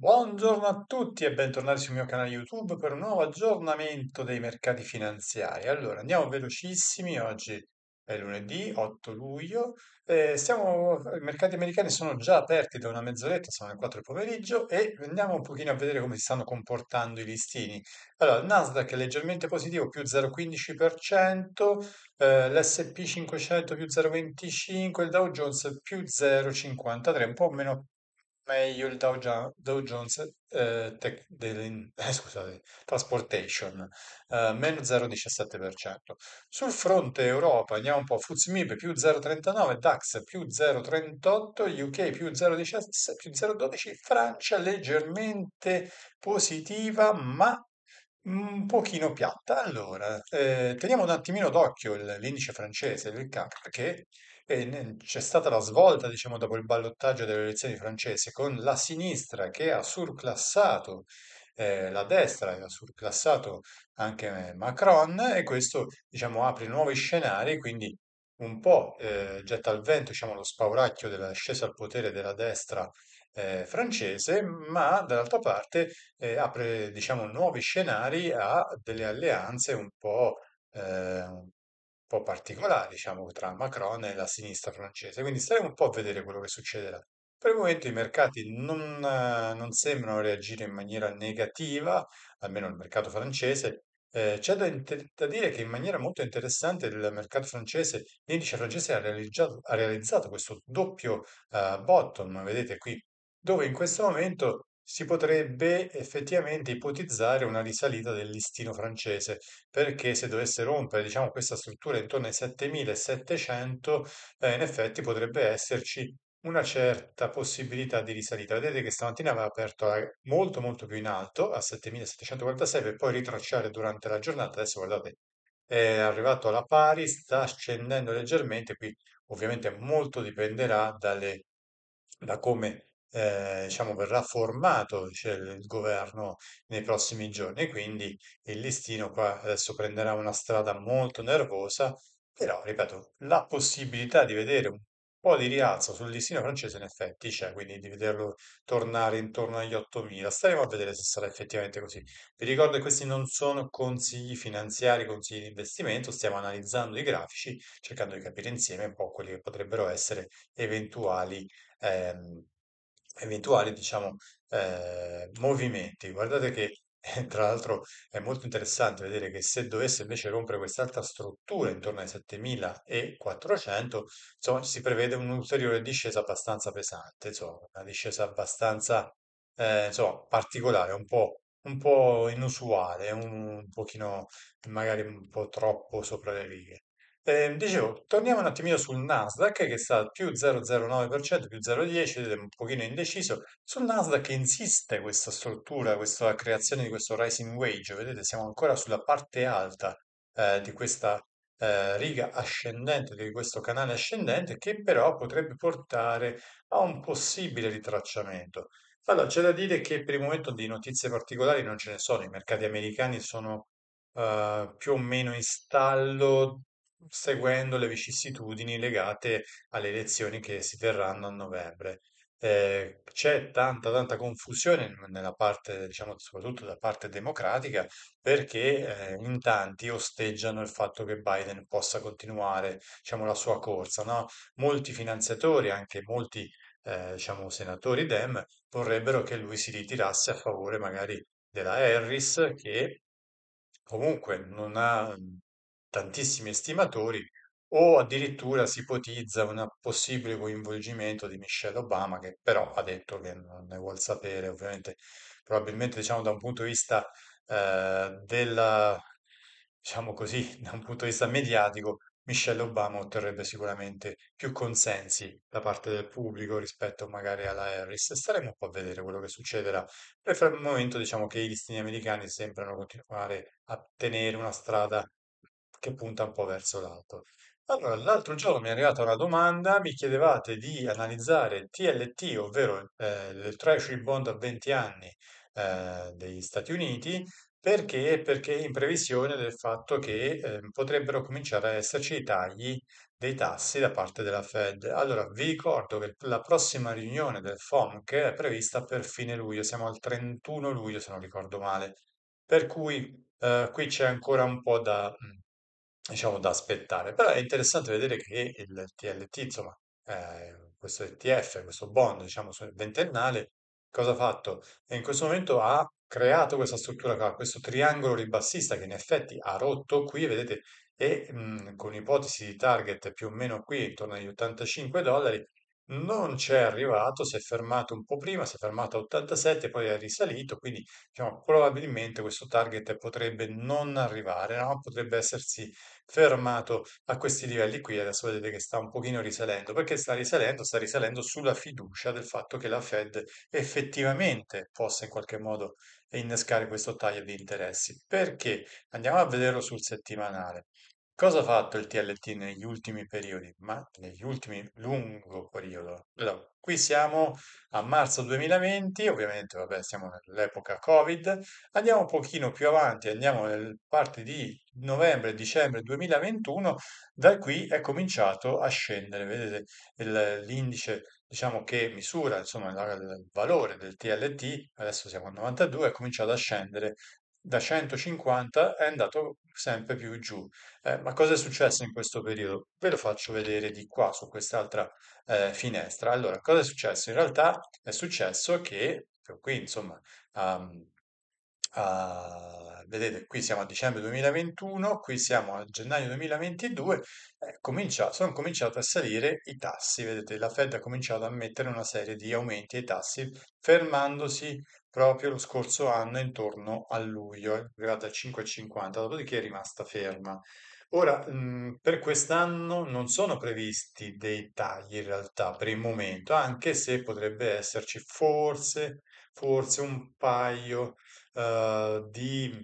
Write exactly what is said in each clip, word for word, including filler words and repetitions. Buongiorno a tutti e bentornati sul mio canale YouTube per un nuovo aggiornamento dei mercati finanziari. Allora, andiamo velocissimi, oggi è lunedì otto luglio, eh, stiamo, i mercati americani sono già aperti da una mezz'oretta, sono le quattro del pomeriggio e andiamo un pochino a vedere come si stanno comportando i listini. Allora, il Nasdaq è leggermente positivo, più zero virgola quindici per cento, eh, l'esse e pi cinquecento più zero virgola venticinque per cento, il Dow Jones più zero virgola cinquantatré per cento, un po' meno meglio il Dow, Dow Jones eh, tech, del, eh, scusate, Transportation, eh, meno zero virgola diciassette per cento. Sul fronte Europa andiamo un po', Futsmib più zero virgola trentanove per cento, Dax più zero virgola trentotto per cento, U K più zero virgola diciassette per cento, più zero virgola dodici per cento, Francia leggermente positiva ma un pochino piatta. Allora, eh, teniamo un attimino d'occhio l'indice francese, il C A C, perché c'è stata la svolta, diciamo, dopo il ballottaggio delle elezioni francesi, con la sinistra che ha surclassato eh, la destra, che ha surclassato anche Macron, e questo, diciamo, apre nuovi scenari, quindi un po' eh, getta al vento, diciamo, lo spauracchio della scesa al potere della destra eh, francese, ma dall'altra parte eh, apre, diciamo, nuovi scenari a delle alleanze un po' eh, un po' particolare, diciamo, tra Macron e la sinistra francese, quindi staremo un po' a vedere quello che succederà. Per il momento i mercati non, non sembrano reagire in maniera negativa, almeno il mercato francese. Eh, c'è da, da dire che in maniera molto interessante il mercato francese, l'indice francese ha realizzato, ha realizzato questo doppio uh, bottom, vedete qui, dove in questo momento si potrebbe effettivamente ipotizzare una risalita del listino francese, perché se dovesse rompere, diciamo, questa struttura intorno ai settemilasettecento, eh, in effetti potrebbe esserci una certa possibilità di risalita. Vedete che stamattina aveva aperto a, molto molto più in alto, a settemilasettecentoquarantasei, per poi ritracciare durante la giornata. Adesso guardate, è arrivato alla pari, sta scendendo leggermente, qui ovviamente molto dipenderà dalle, da come Eh, diciamo verrà formato, cioè, il governo nei prossimi giorni, quindi il listino qua adesso prenderà una strada molto nervosa, però ripeto, la possibilità di vedere un po' di rialzo sul listino francese in effetti c'è, quindi di vederlo tornare intorno agli ottomila. Staremo a vedere se sarà effettivamente così. Vi ricordo che questi non sono consigli finanziari, consigli di investimento, stiamo analizzando i grafici cercando di capire insieme un po' quelli che potrebbero essere eventuali ehm, eventuali, diciamo, eh, movimenti. Guardate che eh, tra l'altro è molto interessante vedere che se dovesse invece rompere quest'altra struttura intorno ai settemilaquattrocento, insomma, si prevede un'ulteriore discesa abbastanza pesante, insomma, una discesa abbastanza eh, insomma, particolare, un po', un po' inusuale, un, un pochino magari un po' troppo sopra le righe. Eh, dicevo, torniamo un attimino sul Nasdaq che sta al più zero virgola zero nove per cento, più zero virgola dieci per cento, è un pochino indeciso. Sul Nasdaq insiste questa struttura, questa creazione di questo rising wedge, vedete siamo ancora sulla parte alta eh, di questa eh, riga ascendente, di questo canale ascendente, che però potrebbe portare a un possibile ritracciamento. Allora, c'è da dire che per il momento di notizie particolari non ce ne sono, i mercati americani sono eh, più o meno in stallo, seguendo le vicissitudini legate alle elezioni che si terranno a novembre. Eh, c'è tanta tanta confusione nella parte, diciamo, soprattutto da parte democratica, perché eh, in tanti osteggiano il fatto che Biden possa continuare, diciamo, la sua corsa, no? Molti finanziatori, anche molti eh, diciamo, senatori Dem vorrebbero che lui si ritirasse a favore magari della Harris, che comunque non ha tantissimi estimatori, o addirittura si ipotizza un possibile coinvolgimento di Michelle Obama, che però ha detto che non ne vuol sapere, ovviamente, probabilmente, diciamo, da un punto di vista eh, della, diciamo così, da un punto di vista mediatico, Michelle Obama otterrebbe sicuramente più consensi da parte del pubblico rispetto magari alla Harris. Staremo un po' a vedere quello che succederà. Per il momento diciamo che i listini americani sembrano continuare a tenere una strada che punta un po' verso l'alto. Allora, l'altro giorno mi è arrivata una domanda, mi chiedevate di analizzare T L T, ovvero eh, il Treasury Bond a venti anni eh, degli Stati Uniti, perché? Perché in previsione del fatto che eh, potrebbero cominciare a esserci tagli dei tassi da parte della Fed. Allora, vi ricordo che la prossima riunione del F O M C è prevista per fine luglio, siamo al trentuno luglio se non ricordo male, per cui eh, qui c'è ancora un po' da, diciamo, da aspettare, però è interessante vedere che il T L T, insomma, eh, questo E T F, questo bond, diciamo, ventennale, cosa ha fatto? E in questo momento ha creato questa struttura qua, questo triangolo ribassista che in effetti ha rotto qui, vedete, e mh, con ipotesi di target più o meno qui intorno agli ottantacinque dollari, non c'è arrivato, si è fermato un po' prima, si è fermato a ottantasette, poi è risalito, quindi diciamo, probabilmente questo target potrebbe non arrivare, no? Potrebbe essersi fermato a questi livelli qui, adesso vedete che sta un pochino risalendo, perché sta risalendo, sta risalendo sulla fiducia del fatto che la Fed effettivamente possa in qualche modo innescare questo taglio di interessi. Perché? Andiamo a vederlo sul settimanale. Cosa ha fatto il T L T negli ultimi periodi? Ma negli ultimi lungo periodo. Allora, qui siamo a marzo duemilaventi, ovviamente vabbè, siamo nell'epoca Covid, andiamo un pochino più avanti, andiamo nel parte di novembre, dicembre duemilaventuno, da qui è cominciato a scendere, vedete l'indice, diciamo, che misura, insomma, il valore del T L T, adesso siamo a novantadue, è cominciato a scendere. Da centocinquanta è andato sempre più giù. Eh, ma cosa è successo in questo periodo? Ve lo faccio vedere di qua, su quest'altra eh, finestra. Allora, cosa è successo? In realtà è successo che, qui insomma, um, uh, vedete, qui siamo a dicembre duemilaventuno, qui siamo a gennaio duemilaventidue, eh, comincia, sono cominciati a salire i tassi. Vedete, la Fed ha cominciato a mettere una serie di aumenti ai tassi, fermandosi proprio lo scorso anno intorno a luglio, è arrivata a cinque virgola cinquanta, dopodiché è rimasta ferma. Ora, mh, per quest'anno non sono previsti dei tagli in realtà per il momento, anche se potrebbe esserci forse, forse un paio uh, di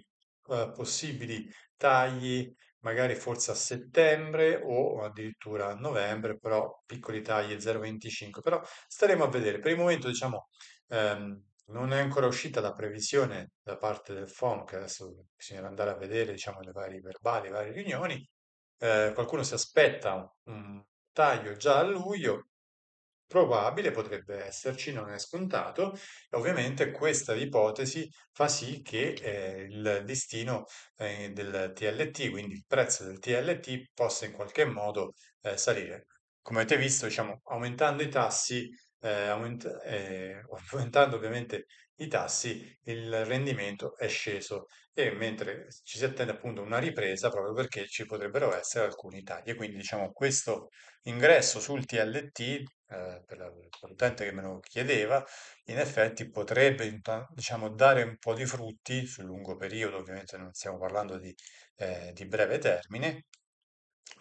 uh, possibili tagli, magari forse a settembre o addirittura a novembre, però piccoli tagli zero virgola venticinque, però staremo a vedere. Per il momento, diciamo, um, non è ancora uscita la previsione da parte del F O M C, che adesso bisognerà andare a vedere, diciamo, le varie verbali, le varie riunioni. Eh, qualcuno si aspetta un, un taglio già a luglio, probabile, potrebbe esserci, non è scontato. Ovviamente questa ipotesi fa sì che eh, il listino eh, del T L T, quindi il prezzo del T L T, possa in qualche modo eh, salire. Come avete visto, diciamo, aumentando i tassi, Eh, aument- eh, aumentando ovviamente i tassi, il rendimento è sceso, e mentre ci si attende appunto una ripresa proprio perché ci potrebbero essere alcuni tagli. Quindi, diciamo, questo ingresso sul T L T, eh, per, la, per l'utente che me lo chiedeva, in effetti potrebbe, diciamo, dare un po' di frutti sul lungo periodo, ovviamente non stiamo parlando di, eh, di breve termine,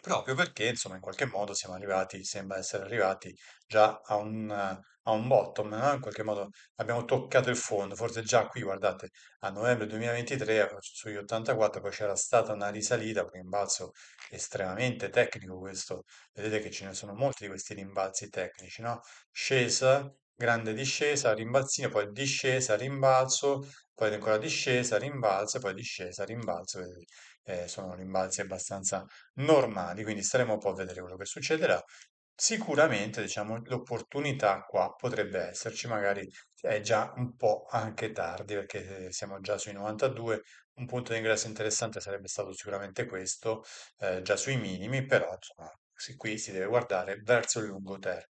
proprio perché, insomma, in qualche modo siamo arrivati, sembra essere arrivati già a un, a un bottom, no? In qualche modo abbiamo toccato il fondo, forse già qui, guardate, a novembre duemilaventitré sugli ottantaquattro, poi c'era stata una risalita, un rimbalzo estremamente tecnico questo, vedete che ce ne sono molti di questi rimbalzi tecnici, no? Scesa, grande discesa, rimbalzino, poi discesa, rimbalzo, poi ancora discesa, rimbalzo, poi discesa, rimbalzo, vedete. Eh, sono rimbalzi abbastanza normali, quindi staremo un po' a vedere quello che succederà. Sicuramente, diciamo, l'opportunità qua potrebbe esserci, magari è già un po' anche tardi perché siamo già sui novantadue, un punto di ingresso interessante sarebbe stato sicuramente questo, eh, già sui minimi, però insomma qui si deve guardare verso il lungo termine.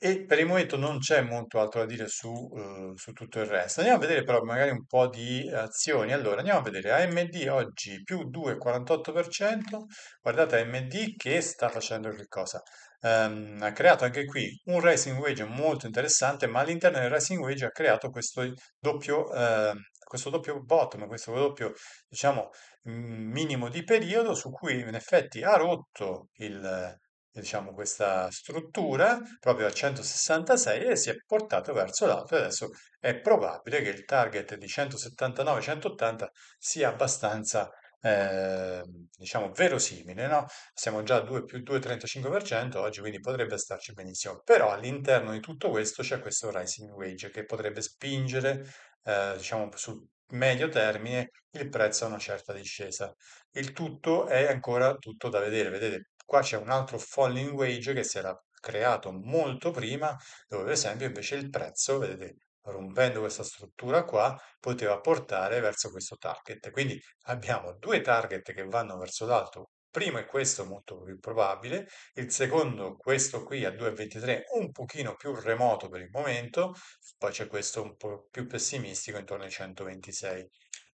E per il momento non c'è molto altro da dire su, uh, su tutto il resto. Andiamo a vedere però magari un po' di azioni. Allora, andiamo a vedere A M D oggi più due virgola quarantotto per cento. Guardate A M D che sta facendo che cosa? Um, ha creato anche qui un rising wedge molto interessante, ma all'interno del rising wedge ha creato questo doppio, uh, questo doppio bottom, questo doppio, diciamo, minimo di periodo su cui in effetti ha rotto il... diciamo questa struttura proprio a centosessantasei e si è portato verso l'alto, e adesso è probabile che il target di centosettantanove centottanta sia abbastanza eh, diciamo verosimile, no? Siamo già a due più due virgola trentacinque per cento oggi, quindi potrebbe starci benissimo, però all'interno di tutto questo c'è questo rising wedge che potrebbe spingere eh, diciamo sul medio termine il prezzo ha una certa discesa. Il tutto è ancora tutto da vedere. Vedete, qua c'è un altro falling wedge che si era creato molto prima, dove per esempio invece il prezzo, vedete, rompendo questa struttura qua, poteva portare verso questo target. Quindi abbiamo due target che vanno verso l'alto. Primo è questo, molto più probabile, il secondo, questo qui a due virgola ventitré, un pochino più remoto per il momento, poi c'è questo un po' più pessimistico intorno ai centoventisei.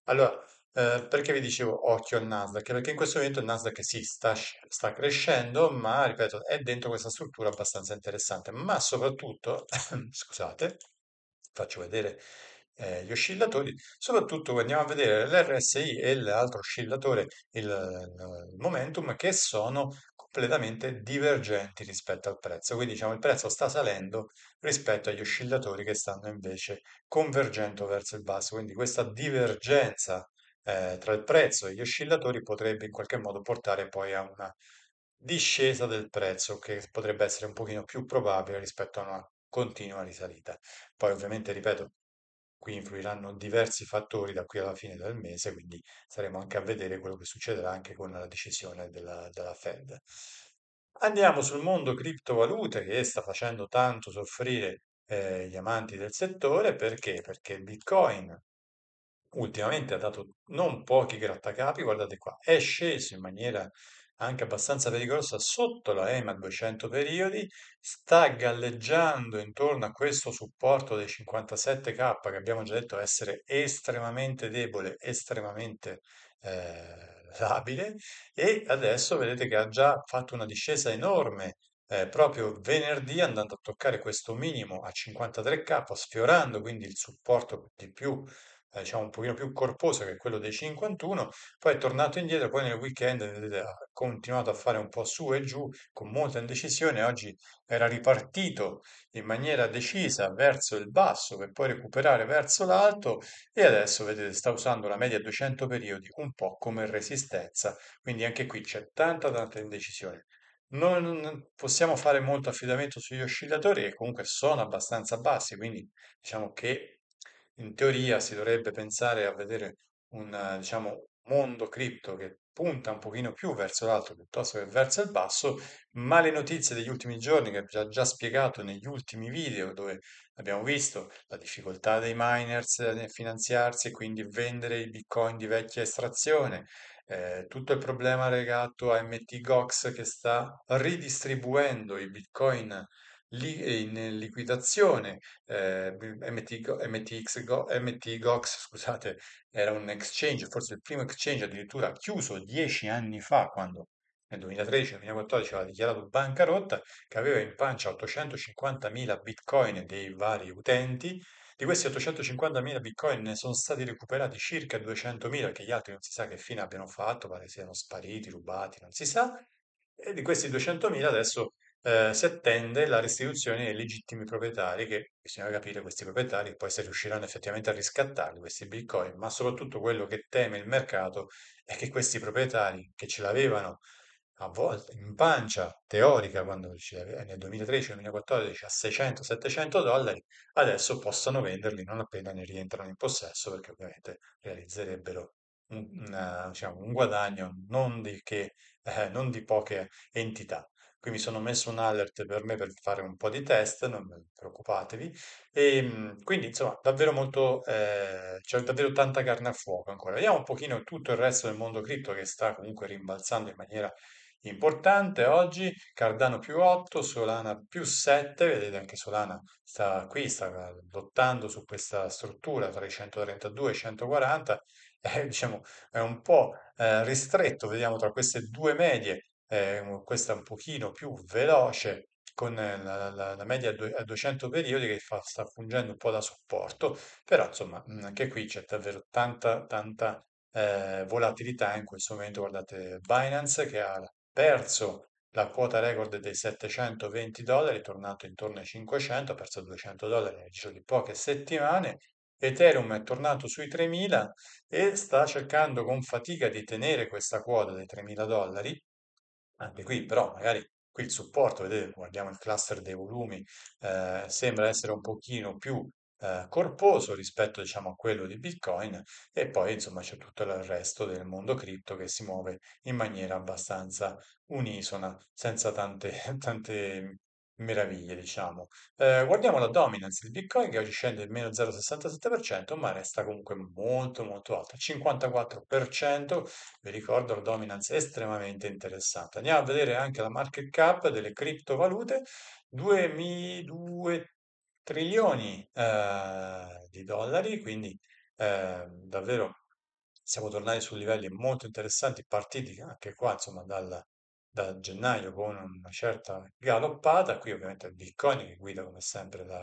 Allora, eh, perché vi dicevo occhio al Nasdaq? Perché in questo momento il Nasdaq sì, sta, sta crescendo, ma ripeto, è dentro questa struttura abbastanza interessante, ma soprattutto, scusate, faccio vedere Eh, gli oscillatori, soprattutto andiamo a vedere l'R S I e l'altro oscillatore, il, il momentum, che sono completamente divergenti rispetto al prezzo. Quindi diciamo il prezzo sta salendo rispetto agli oscillatori che stanno invece convergendo verso il basso, quindi questa divergenza eh, tra il prezzo e gli oscillatori potrebbe in qualche modo portare poi a una discesa del prezzo che potrebbe essere un pochino più probabile rispetto a una continua risalita. Poi ovviamente, ripeto, qui influiranno diversi fattori da qui alla fine del mese, quindi saremo anche a vedere quello che succederà anche con la decisione della, della Fed. Andiamo sul mondo criptovalute che sta facendo tanto soffrire eh, gli amanti del settore. Perché? Perché Bitcoin ultimamente ha dato non pochi grattacapi, guardate qua, è sceso in maniera anche abbastanza pericolosa sotto la E M A a duecento periodi, sta galleggiando intorno a questo supporto dei cinquantasette K che abbiamo già detto essere estremamente debole, estremamente eh, labile, e adesso vedete che ha già fatto una discesa enorme eh, proprio venerdì, andando a toccare questo minimo a cinquantatré K, sfiorando quindi il supporto di più, diciamo un pochino più corposo, che è quello dei cinquantuno, poi è tornato indietro, poi nel weekend ha continuato a fare un po' su e giù con molta indecisione, oggi era ripartito in maniera decisa verso il basso per poi recuperare verso l'alto, e adesso vedete sta usando la media duecento periodi un po' come resistenza, quindi anche qui c'è tanta tanta indecisione. Non possiamo fare molto affidamento sugli oscillatori che comunque sono abbastanza bassi, quindi diciamo che in teoria si dovrebbe pensare a vedere un, diciamo, mondo cripto che punta un pochino più verso l'alto piuttosto che verso il basso, ma le notizie degli ultimi giorni, che abbiamo già spiegato negli ultimi video, dove abbiamo visto la difficoltà dei miners nel finanziarsi e quindi vendere i bitcoin di vecchia estrazione, eh, tutto il problema legato a Mt Gox che sta ridistribuendo i bitcoin in liquidazione, eh, M T Gox, scusate, era un exchange, forse il primo exchange addirittura chiuso dieci anni fa, quando nel duemilatredici duemilaquattordici aveva dichiarato bancarotta, che aveva in pancia ottocentocinquantamila bitcoin dei vari utenti. Di questi ottocentocinquantamila bitcoin ne sono stati recuperati circa duecentomila, che gli altri non si sa che fine abbiano fatto, pare siano spariti, rubati, non si sa, e di questi duecentomila adesso Eh, si attende la restituzione ai legittimi proprietari, che bisogna capire questi proprietari poi se riusciranno effettivamente a riscattarli questi bitcoin, ma soprattutto quello che teme il mercato è che questi proprietari che ce l'avevano a volte in pancia teorica quando nel duemilatredici duemilaquattordici a seicento settecento dollari adesso possano venderli non appena ne rientrano in possesso, perché ovviamente realizzerebbero un, una, diciamo, un guadagno non di, che, eh, non di poche entità. Qui mi sono messo un alert per me per fare un po' di test, non preoccupatevi. E quindi insomma davvero molto, eh, c'è davvero tanta carne a fuoco ancora. Vediamo un pochino tutto il resto del mondo cripto che sta comunque rimbalzando in maniera importante oggi. Cardano più otto, Solana più sette, vedete anche Solana sta qui, sta lottando su questa struttura tra i centotrentadue e i centoquaranta, eh, diciamo è un po' eh, ristretto, vediamo tra queste due medie. Eh, questa un pochino più veloce con la, la, la media a duecento periodi che fa, sta fungendo un po' da supporto, però insomma anche qui c'è davvero tanta tanta eh, volatilità in questo momento. Guardate Binance che ha perso la quota record dei settecentoventi dollari, è tornato intorno ai cinquecento, ha perso duecento dollari nel giro di poche settimane. Ethereum è tornato sui tremila e sta cercando con fatica di tenere questa quota dei tremila dollari. Anche qui però magari qui il supporto, vedete, guardiamo il cluster dei volumi, eh, sembra essere un pochino più eh, corposo rispetto, diciamo, a quello di Bitcoin, e poi insomma c'è tutto il resto del mondo cripto che si muove in maniera abbastanza unisona, senza tante, tante meraviglie, diciamo. Eh, guardiamo la dominance di Bitcoin che oggi scende il meno zero virgola sessantasette per cento, ma resta comunque molto molto alta, cinquantaquattro per cento. Vi ricordo, la dominance è estremamente interessante. Andiamo a vedere anche la market cap delle criptovalute. due trilioni eh, di dollari, quindi eh, davvero siamo tornati su livelli molto interessanti, partiti anche qua insomma dal da gennaio con una certa galoppata. Qui ovviamente è il Bitcoin che guida come sempre la,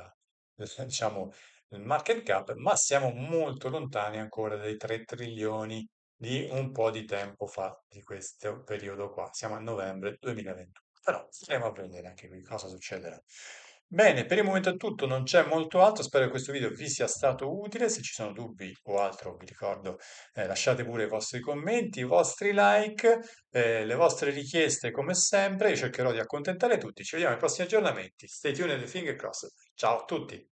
la, diciamo, il market cap, ma siamo molto lontani ancora dai tre trilioni di un po' di tempo fa, di questo periodo qua. Siamo a novembre duemilaventuno, però stiamo a prendere anche qui cosa succederà. Bene, per il momento è tutto, non c'è molto altro, spero che questo video vi sia stato utile. Se ci sono dubbi o altro, vi ricordo, eh, lasciate pure i vostri commenti, i vostri like, eh, le vostre richieste come sempre, io cercherò di accontentare tutti. Ci vediamo ai prossimi aggiornamenti, stay tuned and finger crossed, ciao a tutti!